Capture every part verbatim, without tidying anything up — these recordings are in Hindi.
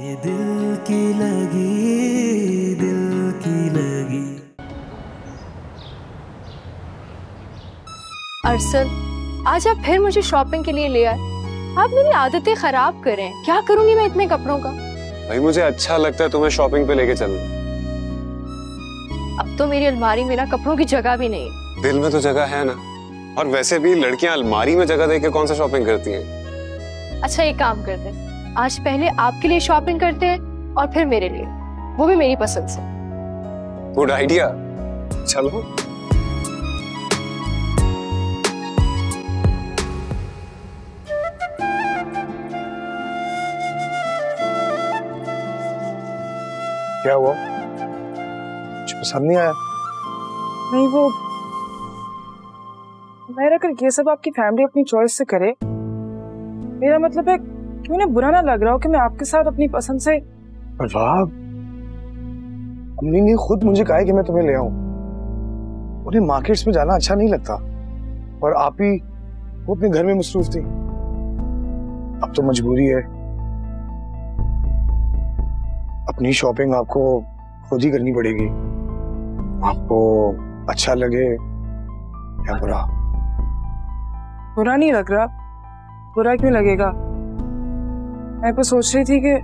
ये दिल की लगी दिल की लगी। अरसल, आज आप फिर मुझे शॉपिंग के लिए ले आए। आप मेरी आदतें खराब करें। क्या करूंगी मैं इतने कपड़ों का? भाई मुझे अच्छा लगता है तुम्हें शॉपिंग पे लेके चलना। अब तो मेरी अलमारी में ना कपड़ों की जगह भी नहीं। दिल में तो जगह है ना, और वैसे भी लड़कियां अलमारी में जगह देके कौन सा शॉपिंग करती हैं। अच्छा एक काम करते हैं, आज पहले आपके लिए शॉपिंग करते हैं और फिर मेरे लिए, वो भी मेरी पसंद से। गुड आइडिया, चलो। क्या हुआ, पसंद नहीं आया? नहीं, वो मेरा कर ये सब आपकी फैमिली अपनी चॉइस से करे। मेरा मतलब है क्यों ना बुरा ना लग रहा हो कि मैं आपके साथ अपनी पसंद से। वाह, अम्मी ने खुद मुझे कहा है कि मैं तुम्हें ले आऊं। उन्हें मार्केट्स में जाना अच्छा नहीं लगता, और आप ही वो अपने घर में मसरूफ थी। अब तो मजबूरी है, अपनी शॉपिंग आपको खुद ही करनी पड़ेगी। आपको अच्छा लगे या बुरा? बुरा नहीं लग रहा। बुरा क्यों लगेगा? मैं तो सोच रही थी कि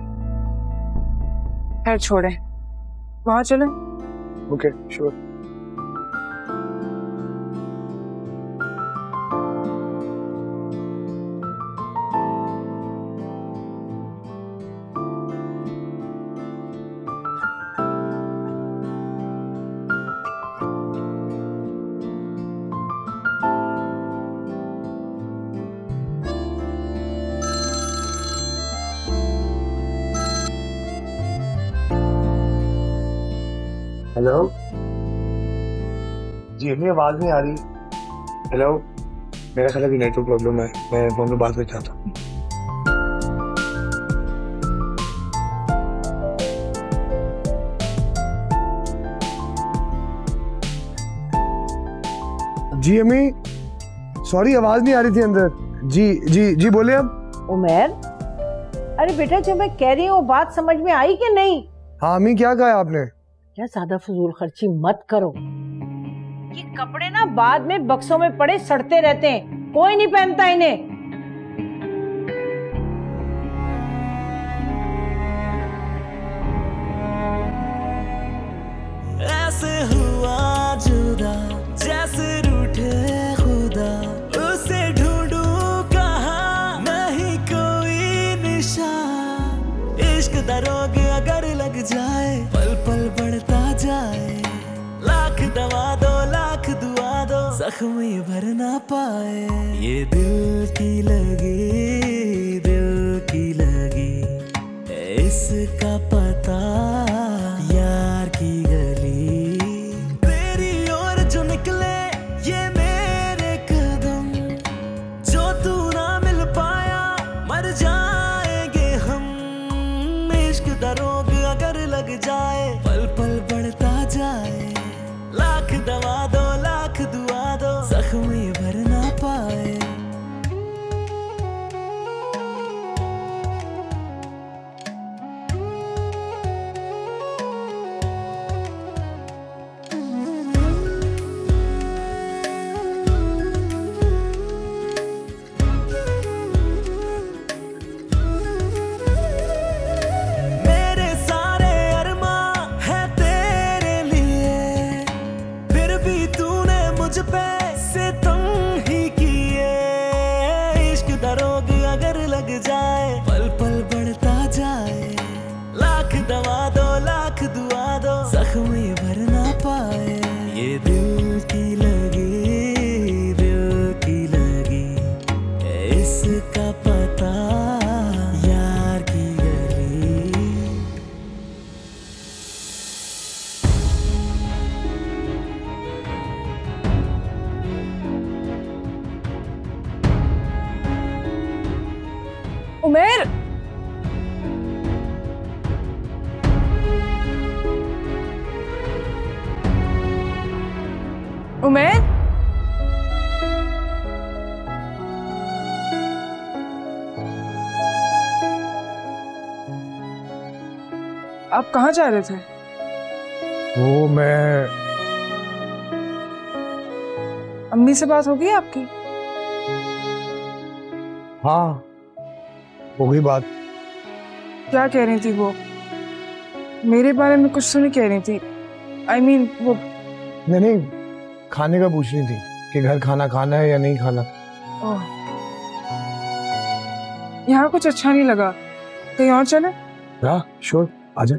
खैर छोड़ें, वहां चलें। Okay sure. हेलो जी, अपनी आवाज नहीं आ रही। हेलो, मेरा ख्याल है कि नेटवर्क प्रॉब्लम है। मैं फोन पे बात कर चाहता हूँ। जी अम्मी, सॉरी आवाज नहीं आ रही थी अंदर। जी जी जी बोले अब। उमेर, अरे बेटा जो मैं कह रही हूँ वो बात समझ में आई कि नहीं? हाँ अम्मी, क्या कहा आपने? यार ज्यादा फजूल खर्ची मत करो, ये कपड़े ना बाद में बक्सों में पड़े सड़ते रहते हैं, कोई नहीं पहनता इन्हें। ऐसे हुआ जुदा जैसे रूठे खुदा, उसे ढूंढू कहा नहीं कोई निशान। इश्क का रोग अगर लग जाए पल पल बढ़ता जाए, लाख दवा दो लाख दुआ दो जख्म ये भर ना पाए। ये दिल की लगी दिल की लगी, इसका पता यार की गली। तेरी ओर जो निकले ये मेरे कदम, जो तू ना मिल पाया मर जाएंगे हम। इश्क का रोग अगर लग जाए पल पल बढ़ता जाए, लाख दवा दो लाख दुआ दो जख्म ये भर ना पाए। आप कहाँ जा रहे थे? वो मैं... अम्मी से बात हो गई आपकी? हाँ, हो गई बात। क्या कह रही थी वो? मेरे बारे में कुछ तो नहीं कह रही थी? आई I मीन mean, वो नहीं नहीं खाने का पूछ रही थी कि घर खाना खाना है या नहीं खाना। ओह, यहाँ कुछ अच्छा नहीं लगा, कहीं और चले? हाँ श्योर, आ जा।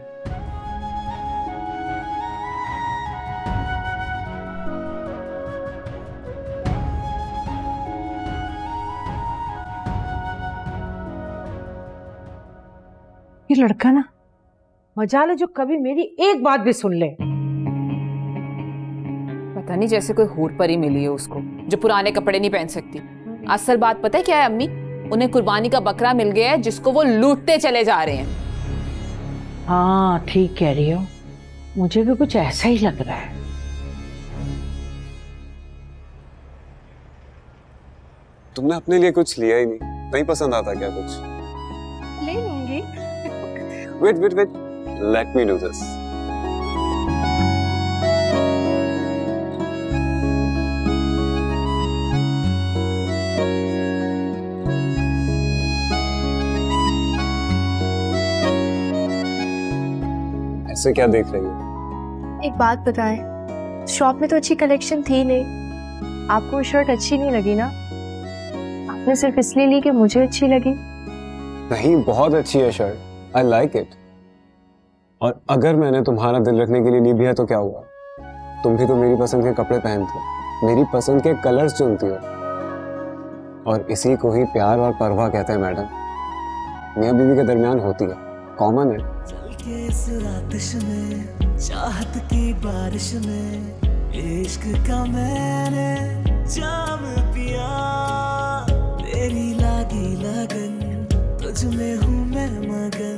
ये लड़का ना मजाल है जो कभी मेरी एक बात भी सुन ले। पता नहीं जैसे कोई हूर परी मिली है उसको जो पुराने कपड़े नहीं पहन सकती। असल बात पता है क्या है अम्मी? उन्हें कुर्बानी का बकरा मिल गया है जिसको वो लूटते चले जा रहे हैं। हाँ ठीक कह रही हो, मुझे भी कुछ ऐसा ही लग रहा है। तुमने अपने लिए कुछ लिया ही नहीं? नहीं पसंद आता क्या कुछ? ले लूंगी। Wait wait wait, let me do this. ऐसे क्या देख रही हो? एक बात बताएं, शॉप में तो अच्छी कलेक्शन थी नहीं, आपको शर्ट अच्छी नहीं लगी ना? आपने सिर्फ इसलिए ली कि मुझे अच्छी लगी? नहीं, बहुत अच्छी है शर्ट, आई लाइक इट। और अगर मैंने तुम्हारा दिल रखने के लिए ली भी है तो क्या हुआ? तुम भी तो मेरी पसंद के कपड़े पहनते हो, मेरी पसंद के कलर्स चुनती हो, और इसी को ही प्यार और परवाह कहते हैं मैडम। मियां बीवी के दरमियान होती है, कॉमन है। चल के इस आतिश में, चाहत की बारिश में, इश्क का मैंने जाम पिया, तेरी लागी लगन, तुझ में हूँ मैं मगन।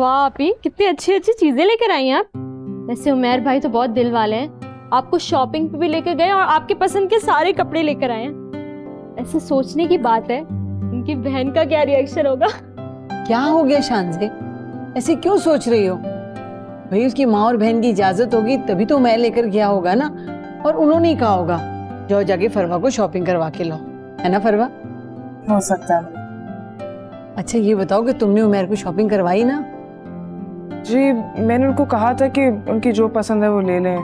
वाह आपी, कितनी अच्छी अच्छी चीजें लेकर आई हैं आप। वैसे उमेर भाई तो बहुत दिल वाले हैं, आपको शॉपिंग पे भी लेकर गए और आपके पसंद के सारे कपड़े लेकर आए हैं। ऐसे सोचने की बात है उनकी बहन का क्या रिएक्शन होगा। क्या हो गया शानजी, ऐसे क्यों सोच रही हो? भाई उसकी माँ और बहन की इजाजत होगी तभी तो उमेर लेकर गया होगा ना, और उन्होंने ही कहा होगा जाओ जाके फरवा को शॉपिंग करवा के लाओ, है ना फरवा? हो सकता है। अच्छा ये बताओ कि तुमने उमेर को शॉपिंग करवाई ना? जी मैंने उनको कहा था कि उनकी जो पसंद है वो ले लें,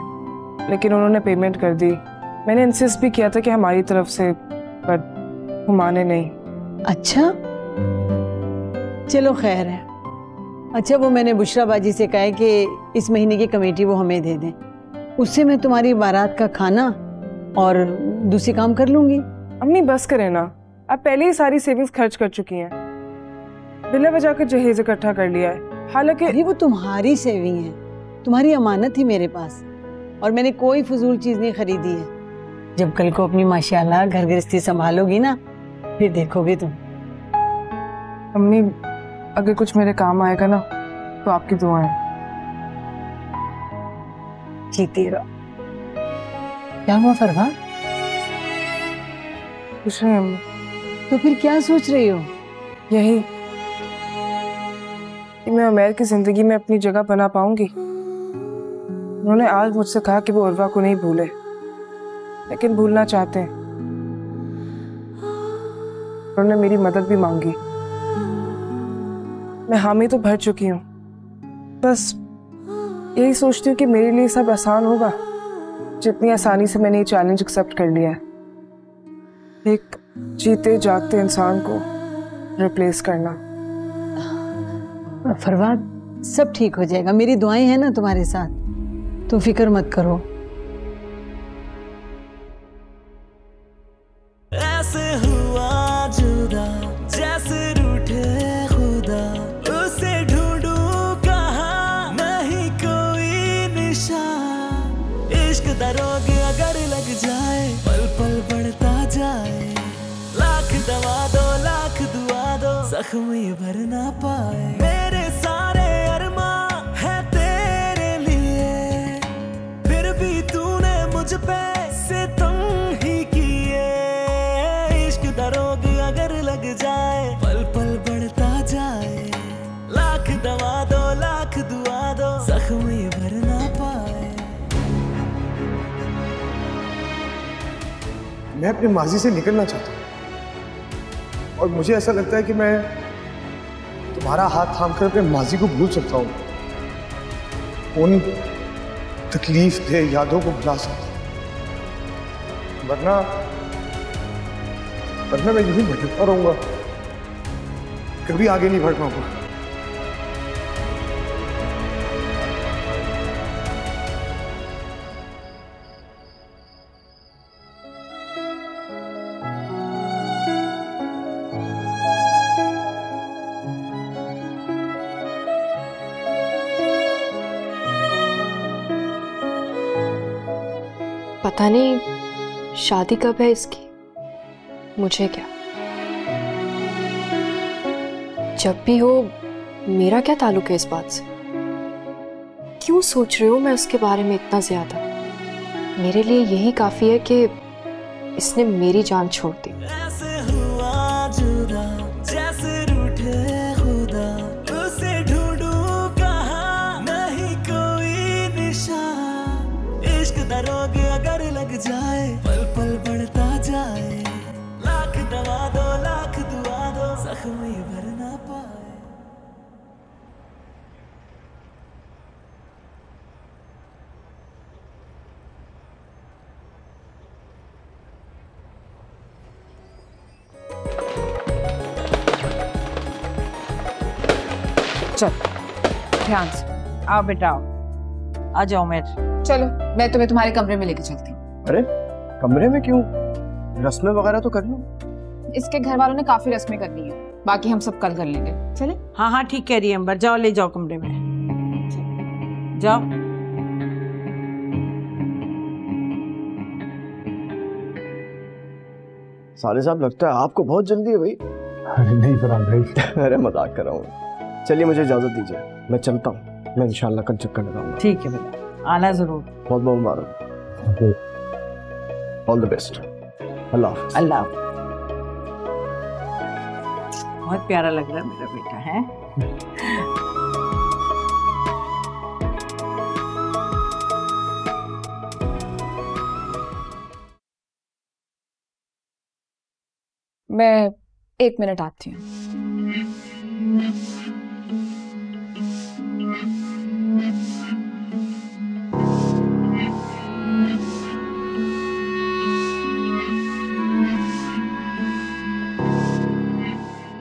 लेकिन उन्होंने पेमेंट कर दी। मैंने इंसिस्ट भी किया था कि हमारी तरफ से, बट वो माने नहीं। अच्छा चलो खैर है। अच्छा वो मैंने बुशरा बाजी से कहा है कि इस महीने की कमेटी वो हमें दे दें, उससे मैं तुम्हारी बारात का खाना और दूसरे काम कर लूँगी। अम्मी बस करें ना, आप पहले ही सारी सेविंग्स खर्च कर चुकी हैं, बिना वजह का जहेज इकट्ठा कर लिया है। हालांकि वो तुम्हारी सेविंग है, तुम्हारी अमानत थी मेरे पास, और मैंने कोई फजूल चीज नहीं खरीदी है। जब कल को अपनी माशाल्लाह घर गृहस्थी संभालोगी ना फिर देखोगे तुम। अम्मी अगर कुछ मेरे काम आएगा ना तो आपकी दुआएं। जीती रहो। क्या हुआ फरवा? कुछ नहीं अम्मी। तो फिर क्या सोच रही हो? यही मैं उमेर की जिंदगी में अपनी जगह बना पाऊंगी। उन्होंने आज मुझसे कहा कि वो उर्वा को नहीं भूले, लेकिन भूलना चाहते हैं। उन्होंने मेरी मदद भी मांगी, मैं हामी तो भर चुकी हूँ। बस यही सोचती हूँ कि मेरे लिए सब आसान होगा, जितनी आसानी से मैंने ये चैलेंज एक्सेप्ट कर लिया है, एक जीते जागते इंसान को रिप्लेस करना। फरवाद सब ठीक हो जाएगा, मेरी दुआएं हैं ना तुम्हारे साथ, तुम फिक्र मत करो। ऐसे हुआ जुदा जैसे रूठे खुदा, उसे ढूंढूं कहाँ नहीं कोई निशान। इश्क दा रोग अगर लग जाए पल पल बढ़ता जाए, लाख दवा दो लाख दुआ दो। जख्म ये भर ना पाए। मेरे सारे अरमा है तेरे लिए, फिर भी तूने मुझ पे सितम ही किए। इश्क दा रोग अगर लग जाए, पल पल बढ़ता जाए। लाख दवा दो, लाख दुआ दो, जख्म ये भर ना पाए। मैं अपनी माजी से निकलना चाहता हूँ और मुझे ऐसा लगता है कि मैं तुम्हारा हाथ थाम कर अपने माजी को भूल सकता हूँ, उन तकलीफ दे यादों को भुला सकता हूँ। वरना वरना मैं यूं ही भटकता रहूँगा, कभी आगे नहीं बढ़ पाऊँगा। पता नहीं शादी कब है इसकी, मुझे क्या। जब भी हो, मेरा क्या ताल्लुक है इस बात से? क्यों सोच रहे हो मैं उसके बारे में इतना ज्यादा? मेरे लिए यही काफी है कि इसने मेरी जान छोड़ दी। अगर लग जाए, पल पल बढ़ता जाए। लाख दवा दो, लाख दुआ दो, जख्म ये भर ना पाए। चल ध्यान से आओ बेटा, आ जाओ मेरे। चलो मैं तुम्हें तुम्हारे कमरे में लेके चलती हूँ। अरे कमरे में क्यों? रस्में वगैरह तो कर लो। इसके घर वालों ने काफी रस्में करनी है, बाकी हम सब कल कर लेंगे। चले? हाँ हाँ ठीक कह रही है अंबर, जाओ ले जाओ कमरे में जाओ। साले साहब लगता है आपको बहुत जल्दी है भाई। अरे नहीं फरहान भाई, अरे मजाक कर रहा हूँ। चलिए मुझे इजाजत दीजिए, मैं चलता हूँ। मैं इंशाल्लाह कल चक्कर लगाऊंगा। ठीक है बेटा, आना जरूर। बहुत बहुत मुबारक, all the best. Allah Allah. बहुत प्यारा लग रहा है मेरा बेटा है। मैं एक मिनट आती हूँ।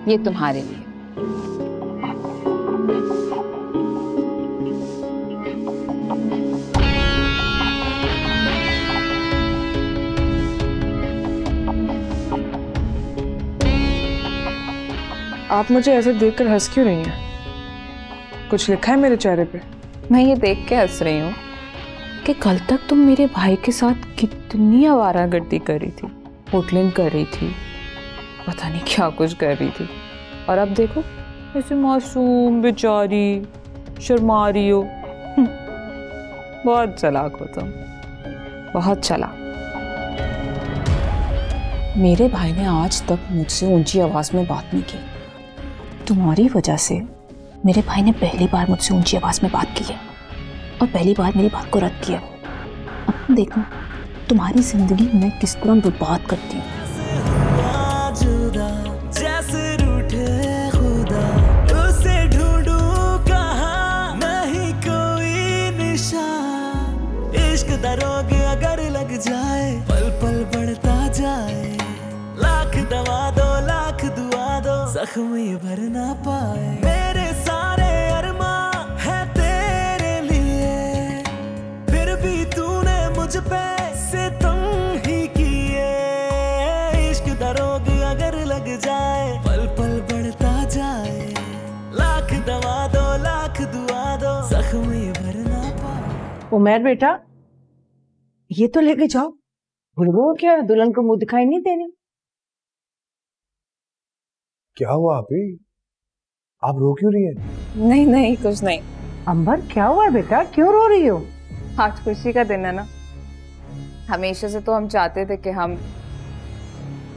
ये तुम्हारे लिए। आप मुझे ऐसे देखकर हंस क्यों रही हैं? कुछ लिखा है मेरे चेहरे पे? मैं ये देख के हंस रही हूँ कि कल तक तुम मेरे भाई के साथ कितनी आवारागर्दी कर रही थी, होटलिंग कर रही थी, पता नहीं क्या कुछ कर रही थी, और अब देखो ऐसे मासूम बेचारी शर्मा रही हो। बहुत चालाक हो तुम, बहुत चालाक। मेरे भाई ने आज तक मुझसे ऊंची आवाज़ में बात नहीं की। तुम्हारी वजह से मेरे भाई ने पहली बार मुझसे ऊंची आवाज़ में बात की है और पहली बार मेरी बात को रद्द किया। अब देखो तुम्हारी जिंदगी मैं किस तरह बर्बाद करती हूँ। जैसे रूठे खुदा उसे ढूंढू कहाँ, नहीं कोई निशान। इश्क दा रोग अगर लग जाए, पल पल बढ़ता जाए। लाख दवा दो, लाख दुआ दो, जख्म ये भर ना पाए। मेरे सारे अरमा है तेरे लिए, फिर भी तूने मुझ पे सितम ही किए। इश्क दा रोग अगर लग जाए, पल पल बढ़ता जाए। लाख दवा दो, लाख दुआ दो, जख्म ये भर ना पाए। उमर बेटा ये तो लेके जाओ, भूल गए क्या दुल्हन को मुंह दिखाई नहीं देने? क्या हुआ अभी? आप रो क्यों रही हैं? नहीं नहीं कुछ नहीं। अंबर क्या हुआ बेटा, क्यों रो रही हो? आज खुशी का दिन है ना। हमेशा से तो हम चाहते थे कि हम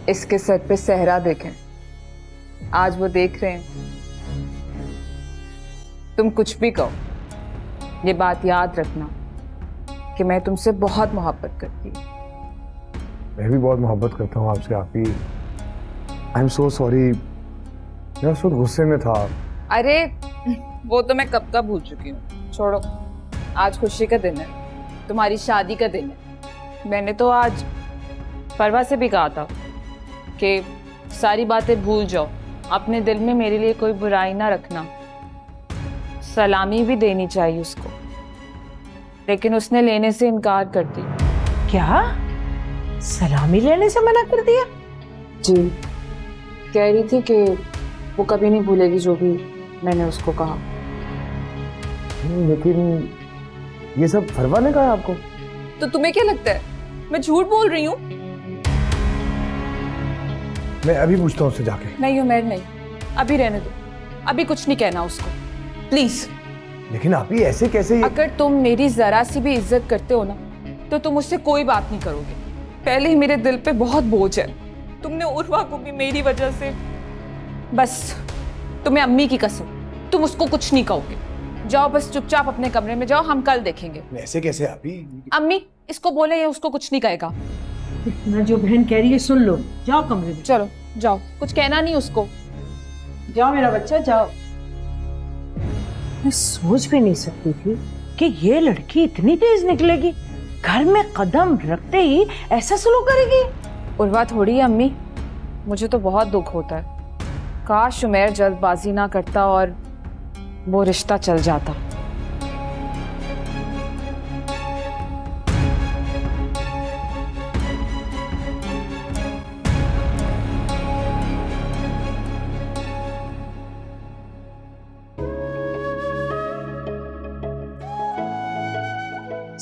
इसके सर पे सेहरा देखें, आज वो देख रहे हैं। तुम कुछ भी कहो ये बात याद रखना कि मैं तुमसे बहुत मोहब्बत करती हूँ। मैं भी बहुत मोहब्बत करता हूँ आपसे आपकी। आई एम सो सॉरी, मैं उस वक्त गुस्से में था। अरे वो तो मैं कब का भूल चुकी हूँ, छोड़ो। आज खुशी का दिन है, तुम्हारी शादी का दिन है। मैंने तो आज परवा से भी कहा था कि सारी बातें भूल जाओ, अपने दिल में मेरे लिए कोई बुराई ना रखना, सलामी भी देनी चाहिए उसको, लेकिन उसने लेने से इनकार कर दी। क्या? सलामी लेने से मना कर दिया? जी, कह रही थी कि वो कभी नहीं भूलेगी जो भी मैंने उसको कहा। लेकिन ये सब फरवा ने कहा आपको? तो तुम्हें क्या लगता है मैं झूठ बोल रही हूँ? मैं अभी पूछता हूँ उससे जाके। नहीं उमेर नहीं, अभी रहने दो, अभी कुछ नहीं कहना उसको प्लीज। लेकिन आप ही ऐसे कैसे ये... अगर तुम मेरी जरा सी भी इज्जत करते हो ना तो तुम मुझसे कोई बात नहीं करोगे। पहले ही मेरे दिल पे बहुत बोझ है, तुमने उर्वा को भी मेरी वजह से। बस तुम्हें अम्मी की कसम, तुम उसको कुछ नहीं कहोगे। जाओ बस चुपचाप अपने कमरे में जाओ, हम कल देखेंगे। ऐसे कैसे आप ही? अम्मी इसको बोले, ये उसको कुछ नहीं कहेगा। इतना जो बहन कह रही है सुन लो, जाओ कमरे में। चलो जाओ, कुछ कहना नहीं उसको, जाओ मेरा बच्चा जाओ। मैं सोच भी नहीं सकती थी कि ये लड़की इतनी तेज निकलेगी, घर में कदम रखते ही ऐसा सुलूक करेगी। उर्वा थोड़ी है अम्मी, मुझे तो बहुत दुख होता है। काश उमेर जल्दबाजी ना करता और वो रिश्ता चल जाता।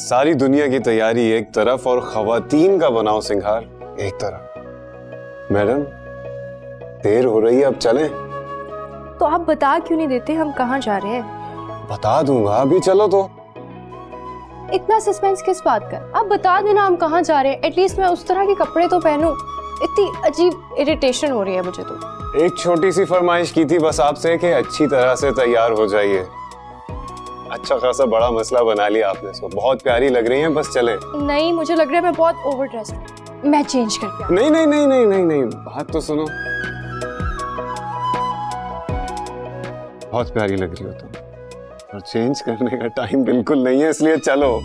सारी दुनिया की तैयारी एक तरफ और खवातीन का बनाओ सिंगार एक तरफ। मैडम देर हो रही है, अब चलें? तो आप बता क्यों नहीं देते हम कहाँ जा रहे हैं? बता दूंगा, अभी चलो। तो इतना सस्पेंस किस बात का? आप बता देना हम कहाँ जा रहे हैं, एटलीस्ट मैं उस तरह के कपड़े तो पहनूं। इतनी अजीब इरिटेशन हो रही है मुझे तो। एक छोटी सी फरमाइश की थी बस आपसे कि अच्छी तरह से तैयार हो जाइए। अच्छा खासा बड़ा मसला बना लिया आपने इसको। बहुत प्यारी लग रही हैं, बस चले। नहीं मुझे लग रहा है मैं बहुत ओवरड्रेस्ड हूं, मैं चेंज करके। नहीं नहीं नहीं नहीं नहीं नहीं बात तो सुनो, बहुत प्यारी लग रही हो तुम और चेंज करने का टाइम बिल्कुल नहीं है, इसलिए चलो।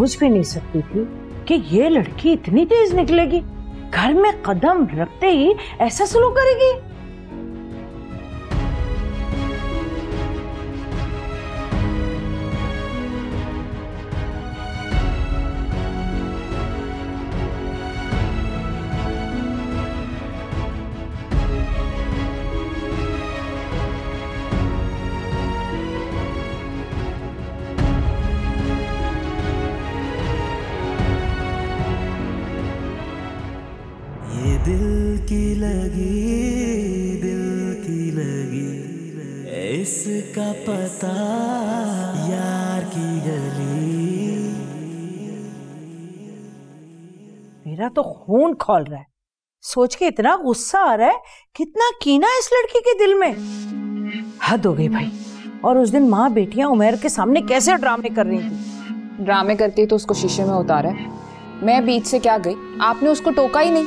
सोच भी नहीं सकती थी कि ये लड़की इतनी तेज निकलेगी, घर में कदम रखते ही ऐसा सुलूक करेगी। इसका पता यार की गली। मेरा तो खून खौल रहा है, सोच के इतना गुस्सा आ रहा है। कितना कीना है इस लड़की के दिल में, हद हो गई भाई। और उस दिन माँ बेटियां उमेर के सामने कैसे ड्रामे कर रही थी। ड्रामे करके तो उसको शीशे में उतारा है, मैं बीच से क्या गई, आपने उसको टोका ही नहीं।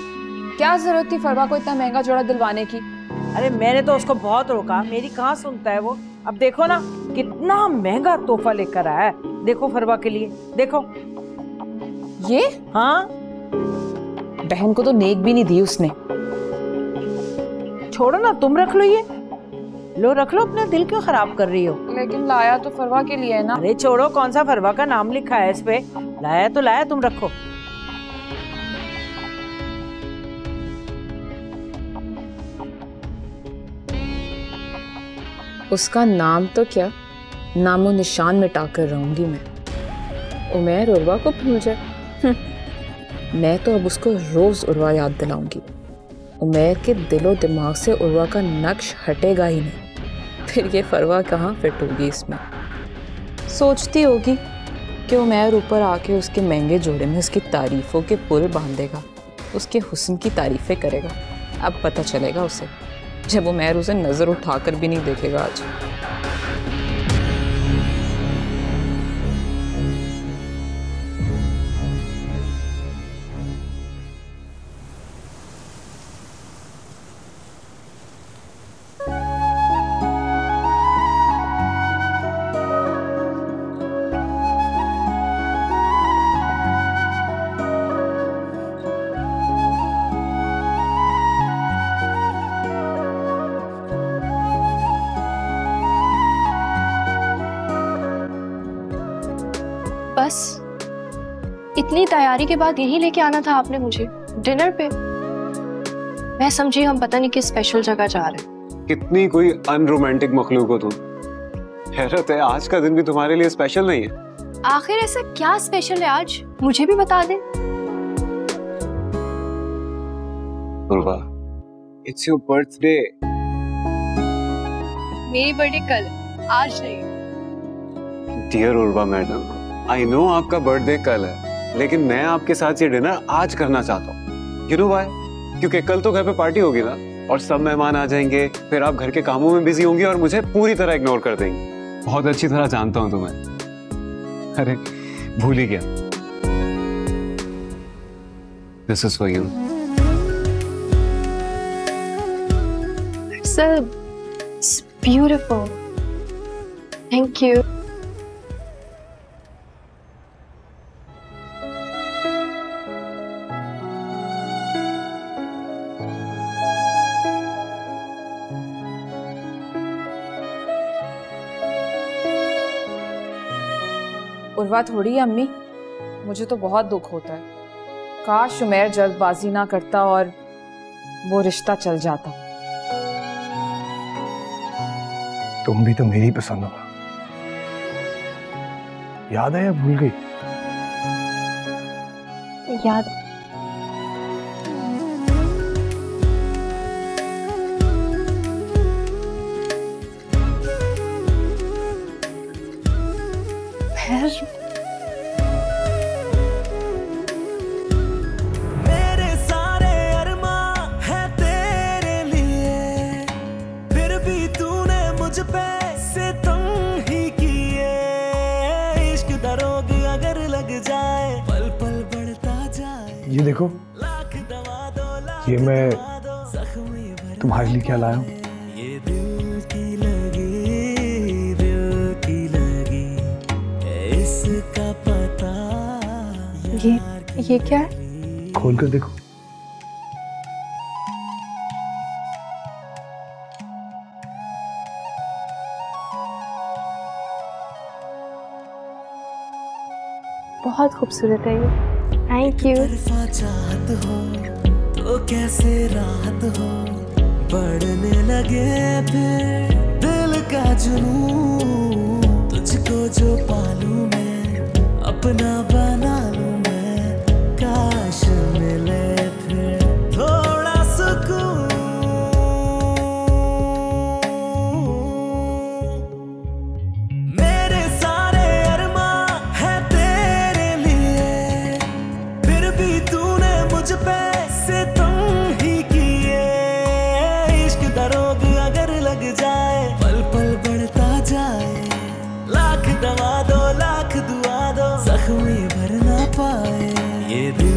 क्या जरूरत थी फरवा को इतना महंगा जोड़ा दिलवाने की? अरे मैंने तो उसको बहुत रोका, मेरी कहाँ सुनता है वो। अब देखो ना कितना महंगा तोहफा लेकर आया है, देखो फरवा के लिए। देखो ये, हाँ बहन को तो नेक भी नहीं दी उसने। छोड़ो ना, तुम रख लो, ये लो रख लो, अपना दिल क्यों खराब कर रही हो। लेकिन लाया तो फरवा के लिए है ना। अरे छोड़ो, कौन सा फरवा का नाम लिखा है इस पे, लाया तो लाया, तुम रखो। उसका नाम तो क्या, नामो निशान मिटा कर रहूंगी मैं। उमेर उर्वा को भूल जाए, मैं तो अब उसको रोज उर्वा याद दिलाऊंगी। उमेर के दिलो दिमाग से उर्वा का नक्श हटेगा ही नहीं, फिर ये फरवा कहाँ फिट होगी इसमें। सोचती होगी कि उमेर ऊपर आके उसके महंगे जोड़े में उसकी तारीफ़ों के पुल बांधेगा, उसके हुस्न की तारीफ़ें करेगा। अब पता चलेगा उसे, जब उमेर उसे नज़र उठाकर भी नहीं देखेगा आज। इतनी तैयारी के बाद यही लेके आना था आपने मुझे डिनर पे। मैं समझी हम पता नहीं किस स्पेशल जगह जा रहे हैं। कितनी कोई अनरोमांटिक मखलूक हो तुम। हैरत है, आज का दिन भी तुम्हारे लिए स्पेशल नहीं है। आखिर ऐसा क्या स्पेशल है आज, मुझे भी बता दे। Urva, it's your birthday। मेरी बर्थडे कल, आज नहीं। Dear Urva madam, I know आपका बर्थडे कल है, लेकिन मैं आपके साथ ये डिनर आज करना चाहता हूँ। You know why? क्योंकि कल तो घर पे पार्टी होगी ना, और सब मेहमान आ जाएंगे, फिर आप घर के कामों में बिजी होंगी और मुझे पूरी तरह इग्नोर कर देंगी। बहुत अच्छी तरह जानता हूँ तुम्हें। अरे भूल ही गया। This is for you. It's beautiful. Thank you. Urva थोड़ी अम्मी, मुझे तो बहुत दुख होता है। काश उमेर जल्दबाजी ना करता और वो रिश्ता चल जाता। तुम भी तो मेरी पसंद हो ना, याद है या भूल गई? याद। ये देखो, ये मैं तुम्हारे लिए क्या लाया हूँ। ये ये क्या है? खोल कर देखो। बहुत खूबसूरत है ये। Thank you. तो कैसे रात हो, बढ़ने लगे फिर दिल का जुनून, तुझको जो पालूं मैं, अपना बना लूं मैं, काश मिले फिर थोड़ा सुकून। दवा दो, लाख दुआ दो, जख्मी भर ना पाए ये दिल।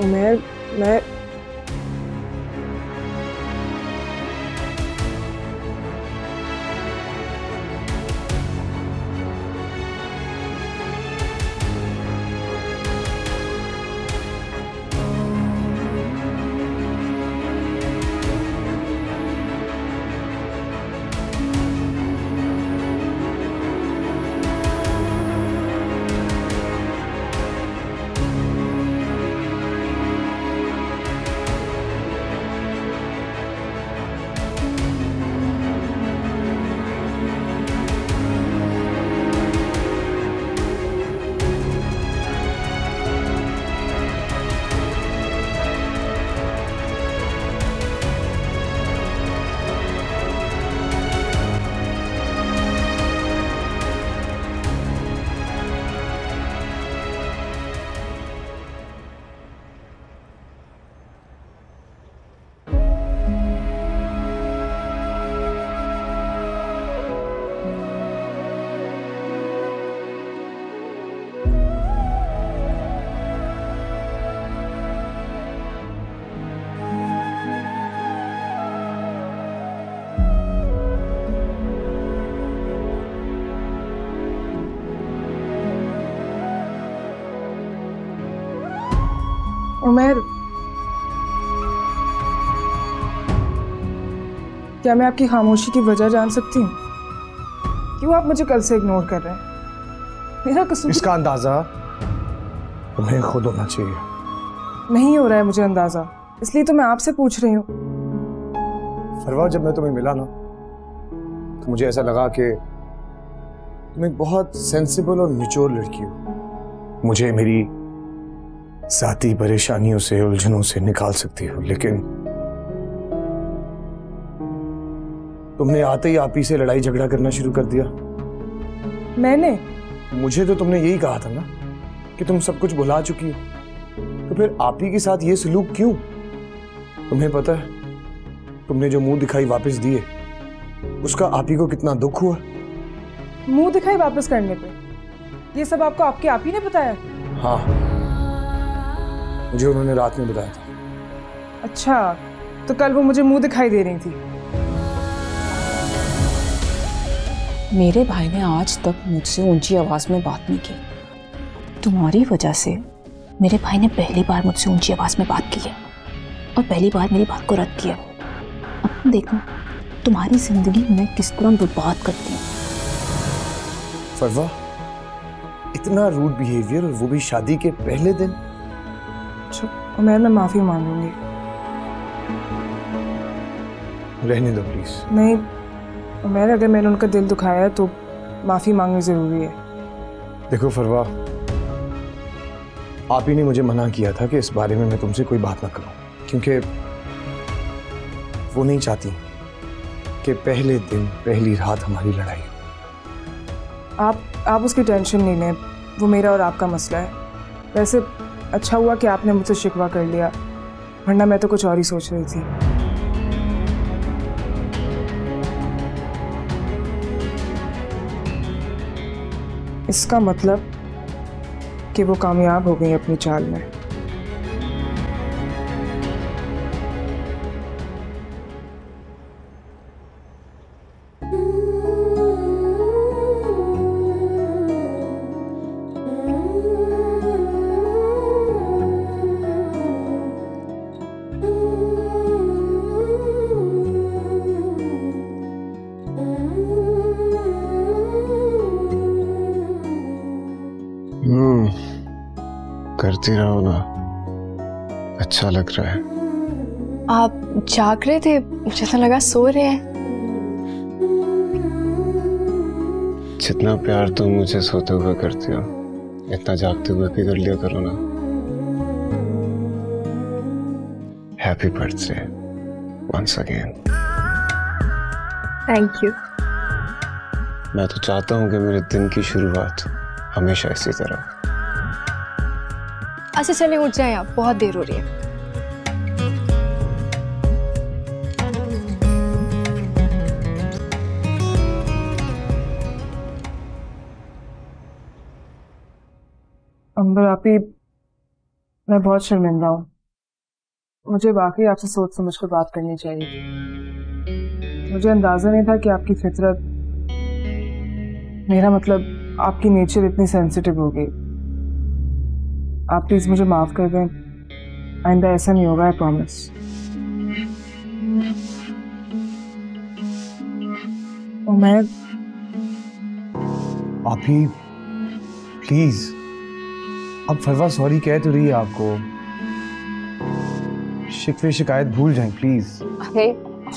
उमेर, मैं उमेर, क्या मैं आपकी खामोशी की वजह जान सकती हूँ? क्यों आप मुझे कल से इग्नोर कर रहे हैं? मेरा कसूर इसका अंदाजा तुम्हें खुद होना चाहिए। नहीं हो रहा है मुझे अंदाजा, इसलिए तो मैं आपसे पूछ रही हूँ। फरवा, जब मैं तुम्हें मिला ना तो मुझे ऐसा लगा कि तुम एक बहुत सेंसिबल और मैच्योर लड़की हो, मुझे मेरी साथी परेशानियों से, उलझनों से निकाल सकती हो, लेकिन तुमने आते ही आप ही से लड़ाई झगड़ा करना शुरू कर दिया। मैंने? मुझे तो तुमने यही कहा था ना कि तुम सब कुछ भुला चुकी हो, तो फिर आप ही के साथ ये सलूक क्यों? तुम्हें पता है तुमने जो मुंह दिखाई वापस दिए उसका आप ही को कितना दुख हुआ? मुंह दिखाई वापस करने पे ये सब आपको आपके आप ही ने बताया? हाँ, मुझे उन्होंने रात में बताया था। अच्छा, तो कल वो मुझे मुंह दिखाई दे रही थी। मेरे भाई ने आज तक मुझसे ऊंची आवाज में बात नहीं की। तुम्हारी वजह से मेरे भाई ने पहली बार मुझसे ऊंची आवाज में बात की है और पहली बार मेरी बात को रद्द किया। अब देखो तुम्हारी जिंदगी में किस तरह बर्बाद करती हूँ। फरवा, इतना रूड बिहेवियर, वो भी शादी के पहले दिन। उमेर, मैं माफी मांगूंगी। रहने दो प्लीज। नहीं उमेर, अगर मैंने उनका दिल दुखाया तो माफी मांगनी जरूरी है। देखो फरवा, आप ही ने मुझे मना किया था कि इस बारे में मैं तुमसे कोई बात ना करूं, क्योंकि वो नहीं चाहती कि पहले दिन, पहली रात हमारी लड़ाई। आप आप उसकी टेंशन नहीं लें, वो मेरा और आपका मसला है। वैसे अच्छा हुआ कि आपने मुझसे शिकवा कर लिया, वरना मैं तो कुछ और ही सोच रही थी। इसका मतलब कि वो कामयाब हो गई अपनी चाल में। करती रहो ना, अच्छा लग रहा है। आप जाग रहे थे, मुझे तो लगा सो रहे हैं। जितना प्यार तुम तो मुझे सोते हुए करती हो, इतना जागते हुए भी कर लिया करो ना। Happy birthday once again. Thank you. मैं तो चाहता हूँ कि मेरे दिन की शुरुआत हमेशा इसी तरह। अच्छा चले, उठ जाए आप, बहुत देर हो रही है। अंबर, आप ही, मैं बहुत शर्मिंदा हूँ। मुझे वाकई आपसे सोच समझ कर बात करनी चाहिए थी। मुझे अंदाजा नहीं था कि आपकी फितरत, मेरा मतलब आपकी नेचर इतनी सेंसिटिव हो गई। आप प्लीज मुझे माफ कर दें, आइंदा ऐसा नहीं होगा, आई प्रॉमिस। उमैर, आप ही प्लीज, अब फरवा सॉरी कह तो रही है आपको, शिकवे शिकायत भूल जाएं प्लीज। अरे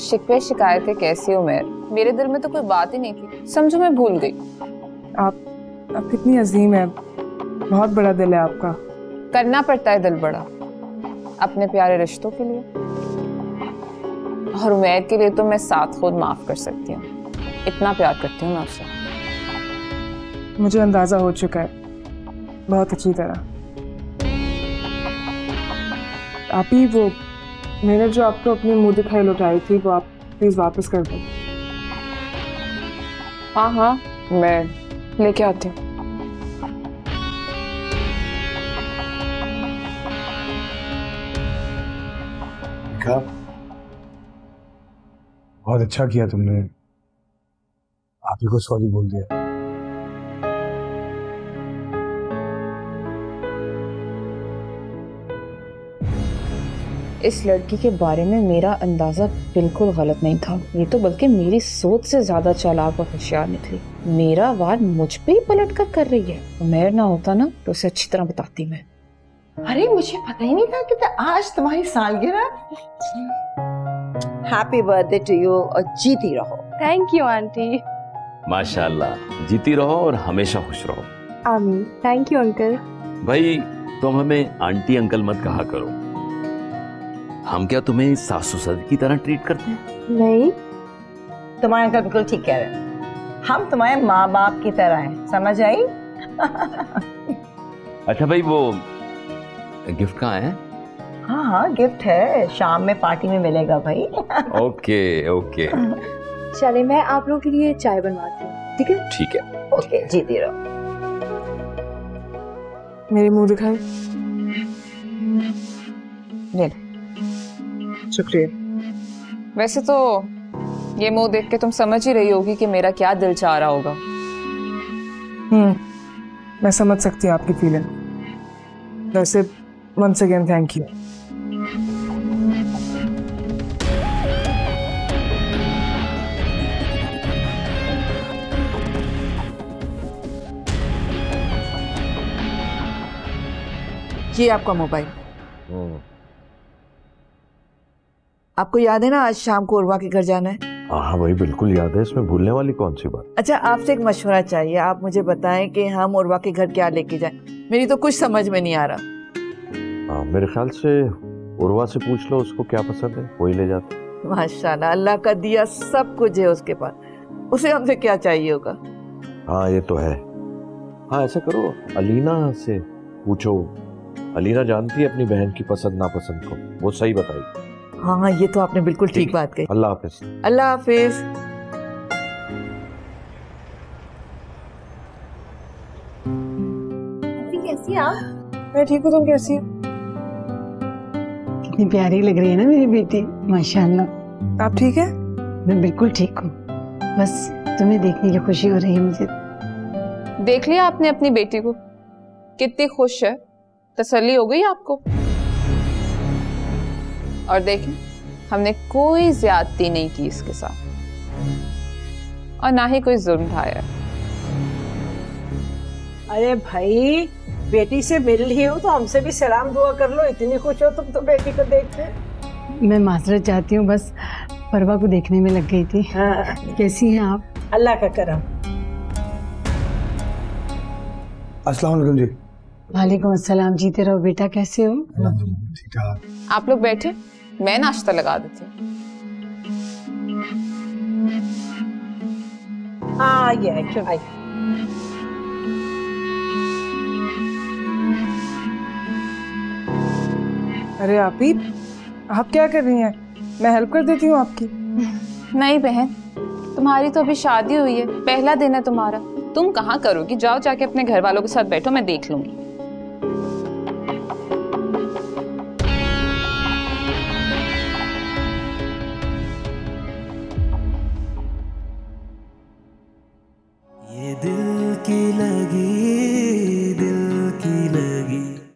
शिकवे शिकायतें कैसी उमैर, मेरे दिल में तो कोई बात ही नहीं थी, समझो मैं भूल गई। आप आप कितनी अजीम है, बहुत बड़ा दिल है आपका। करना पड़ता है दिल बड़ा अपने प्यारे रिश्तों के लिए, और उमैर के लिए तो मैं साथ खुद माफ कर सकती हूँ, इतना प्यार करती हूँ मैं आपसे। मुझे अंदाजा हो चुका है बहुत अच्छी तरह। आप ही वो, मैंने जो आपको अपने मुँह दिखाई लौटाई थी वो आप प्लीज वापस कर दो। हाँ हाँ मैं लेके आती हूँ। बहुत अच्छा किया तुमने, आप ही को सॉरी बोल दिया। इस लड़की के बारे में मेरा अंदाज़ा बिल्कुल गलत नहीं था, ये तो बल्कि मेरी सोच से ज़्यादा चालाक और होशियार निकली। मेरा वार मुझ पे ही पलट कर कर रही है, उमैर ना होता ना तो उसे अच्छी तरह बताती मैं। अरे मुझे पता ही नहीं था कि आज तुम्हारी सालगिरह। हैप्पी बर्थडे टू यू और जीती रहो। Thank you aunty. माशाल्लाह, जीती रहो और हमेशा खुश रहो। आमीन। Thank you uncle. भाई तुम हमें आंटी अंकल मत कहा करो, हम क्या तुम्हें सासू ससुर की तरह ट्रीट करते हैं? नहीं, तुम्हारे अंकल बिल्कुल ठीक कह रहे हैं, हम तुम्हारे माँ बाप की तरह हैं, समझ आई? अच्छा भाई वो गिफ्ट कहाँ है? हाँ हाँ गिफ्ट है, शाम में पार्टी में मिलेगा भाई। ओके ओके, चले मैं आप लोगों के लिए चाय बनवाती हूँ। ठीक है ठीक है, ओके जीती रहो। मेरे मुँह दिखाए, शुक्रिया। वैसे तो ये मुंह देख के तुम समझ ही रही होगी कि मेरा क्या दिल चाह रहा होगा। हम्म, मैं समझ सकती हूँ आपकी फीलिंग। वैसे वंस अगेन थैंक यू। ये आपका मोबाइल, आपको याद है ना आज शाम को उर्वा के घर जाना है? हाँ भाई बिल्कुल याद है, इसमें भूलने वाली कौन सी बात। अच्छा आपसे एक मशवरा चाहिए, आप मुझे बताएं कि हम उर्वा के घर क्या लेके जाएं, मेरी तो कुछ समझ में नहीं आ रहा। आ, मेरे ख्याल से उर्वा से पूछ लो, उसको क्या पसंद है वही ले जाते। माशाल्लाह, अल्लाह का दिया सब कुछ है उसके पास, उसे हमसे क्या चाहिए होगा। हाँ ये तो है। हाँ ऐसा करो अलीना से पूछो, अलीना जानती है अपनी बहन की पसंद नापसंद को, वो सही बताएगी। हाँ ये तो आपने बिल्कुल ठीक बात कही। अल्लाह हाफिज। अल्लाह हाफिज। कैसी आप? मैं ठीक हूँ, तुम कैसी हो? कितनी प्यारी लग रही है ना मेरी बेटी, माशाल्लाह। आप ठीक है? मैं बिल्कुल ठीक हूँ, बस तुम्हें देखने की खुशी हो रही है मुझे। देख लिया आपने अपनी बेटी को कितनी खुश है, तसल्ली हो गई आपको। और देखें हमने कोई ज्यादती नहीं की इसके साथ, और ना ही कोई जुर्म ढाया। अरे भाई बेटी से मिल रही हो तो हमसे भी सलाम दुआ कर लो, इतनी खुश हो तुम तो बेटी को देखते। मैं माजरत चाहती हूँ, बस परवा को देखने में लग गई थी। हाँ। कैसी हैं आप? अल्लाह का करम। अस्सलाम वालेकुम जी। वालेकुम अस्सलाम, जीते रहो बेटा, कैसे हो? ठीक ठाक। आप लोग बैठे, मैं नाश्ता लगा देती हूँ। हाँ ये है भाई। अरे आप ही, आप क्या कर रही हैं? मैं हेल्प कर देती हूँ आपकी। नहीं बहन, तुम्हारी तो अभी शादी हुई है, पहला दिन है तुम्हारा, तुम कहाँ करोगी? जाओ जाके अपने घर वालों के साथ बैठो, मैं देख लूंगी। जिंदगी।